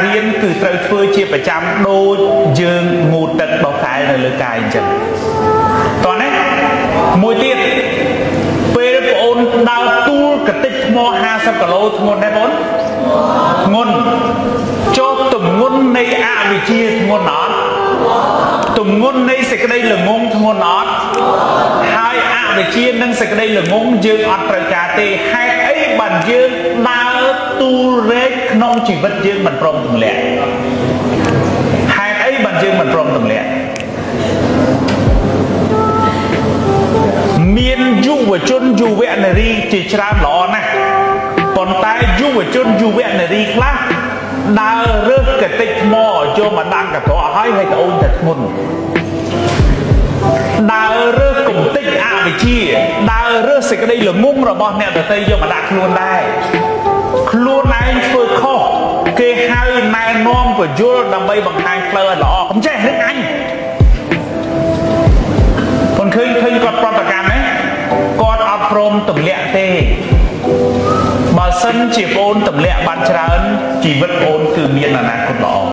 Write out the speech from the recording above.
เรียนคือเติร์ดเฟอร์เชียประจำโดยยืนงูตัดบอกใครในเรื่องการจัดตอนนี้มวยเตี้ยเปรย์โอนดาวตูกระติกโมฮาสับกะโลทงนได้ผลงนโจมตุ่มงนในอาวิชีงนนอนตุ่มงนในเสกได้หรืองงทงนอนให้อาวิชีนั่งเสกได้หรืองงยืนอัดประกาศตีให้ไอ้บันยืนดาวตูเล็กน้องชีวิตยืนมันพร้อมถึงแหละให้ไอ้บันยืนมันพร้อมถึงแหละเมียนยุ่วจนยูเวนารีจิตรามหลอนะตอนตายยุ่วจนยูเวนารีครับดาวเริ่มกระติกหม้อโยมดังกับตัวให้ให้กับองค์จัดมุนดาวเริ่มกลุ่มติ๊กอาวิชีดาวเริ่มสิกระได้เหลืองงุ้มระบอบเนี่ยแต่เตยโยมดังคล้วนได้คล้วนนายเฟอร์คอเกให้นายน้อมกับโยมดำใบบางทางเตยหลอผมใช่เรื่องไงคนเคยกอดปรากฏการณ์ไหมกอดอัดพรมตุ่มเละเตะบาสันจีบโอนตุ่มเละบันชราอันจีบโอนคือเมียนนานาคนหล่อ